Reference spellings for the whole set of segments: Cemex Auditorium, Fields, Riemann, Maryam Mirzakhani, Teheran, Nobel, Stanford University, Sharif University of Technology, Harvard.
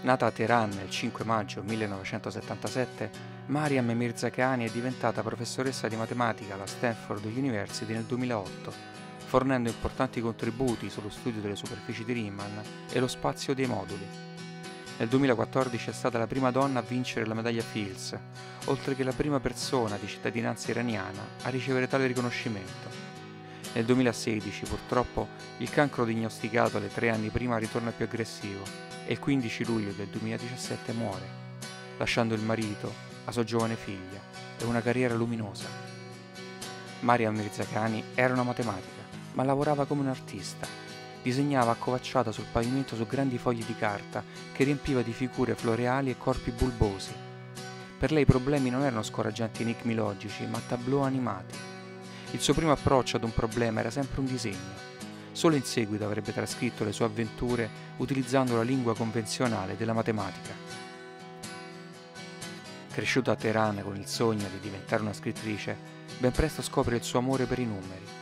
Nata a Teheran il 5 maggio 1977, Maryam Mirzakhani è diventata professoressa di matematica alla Stanford University nel 2008, fornendo importanti contributi sullo studio delle superfici di Riemann e lo spazio dei moduli. Nel 2014 è stata la prima donna a vincere la medaglia Fields, oltre che la prima persona di cittadinanza iraniana a ricevere tale riconoscimento. Nel 2016, purtroppo, il cancro diagnosticato alle 3 anni prima ritorna più aggressivo e il 15 luglio del 2017 muore, lasciando il marito, la sua giovane figlia e una carriera luminosa. Maryam Mirzakhani era una matematica, ma lavorava come un artista. Disegnava accovacciata sul pavimento su grandi fogli di carta che riempiva di figure floreali e corpi bulbosi. Per lei i problemi non erano scoraggianti enigmi logici, ma tableau animati. Il suo primo approccio ad un problema era sempre un disegno. Solo in seguito avrebbe trascritto le sue avventure utilizzando la lingua convenzionale della matematica. Cresciuta a Teheran con il sogno di diventare una scrittrice, ben presto scopre il suo amore per i numeri.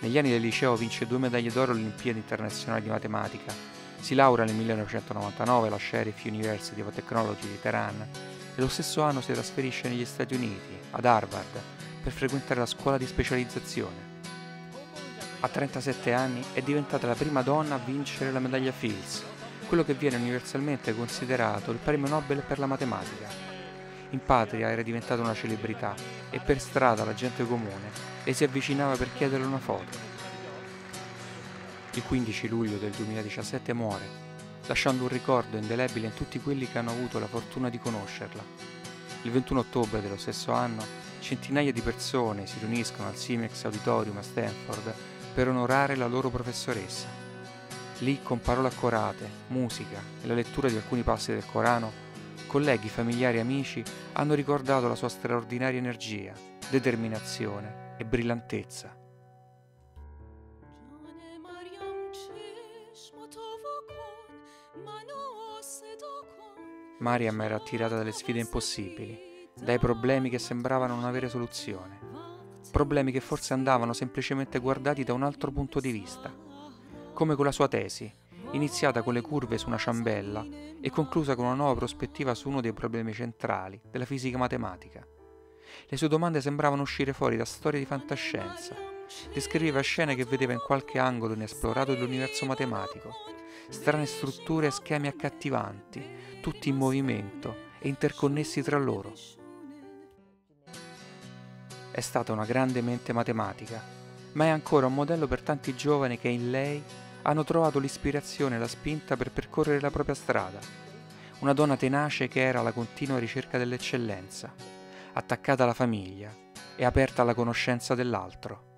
Negli anni del liceo vince 2 medaglie d'oro alle Olimpiadi internazionali di matematica, si laurea nel 1999 alla Sharif University of Technology di Teheran e lo stesso anno si trasferisce negli Stati Uniti, ad Harvard, per frequentare la scuola di specializzazione. A 37 anni è diventata la prima donna a vincere la medaglia Fields, quello che viene universalmente considerato il premio Nobel per la matematica. In patria era diventata una celebrità e per strada la gente comune le si avvicinava per chiederle una foto. Il 15 luglio del 2017 muore, lasciando un ricordo indelebile in tutti quelli che hanno avuto la fortuna di conoscerla. Il 21 ottobre dello stesso anno, centinaia di persone si riuniscono al Cemex Auditorium a Stanford per onorare la loro professoressa. Lì, con parole accorate, musica e la lettura di alcuni passi del Corano, colleghi, familiari e amici hanno ricordato la sua straordinaria energia, determinazione e brillantezza. Maryam era attirata dalle sfide impossibili, dai problemi che sembravano non avere soluzione, problemi che forse andavano semplicemente guardati da un altro punto di vista, come con la sua tesi, iniziata con le curve su una ciambella e conclusa con una nuova prospettiva su uno dei problemi centrali della fisica matematica. Le sue domande sembravano uscire fuori da storie di fantascienza, descriveva scene che vedeva in qualche angolo inesplorato dell'universo matematico, strane strutture e schemi accattivanti, tutti in movimento e interconnessi tra loro. È stata una grande mente matematica, ma è ancora un modello per tanti giovani che in lei hanno trovato l'ispirazione e la spinta per percorrere la propria strada. Una donna tenace che era alla continua ricerca dell'eccellenza, attaccata alla famiglia e aperta alla conoscenza dell'altro.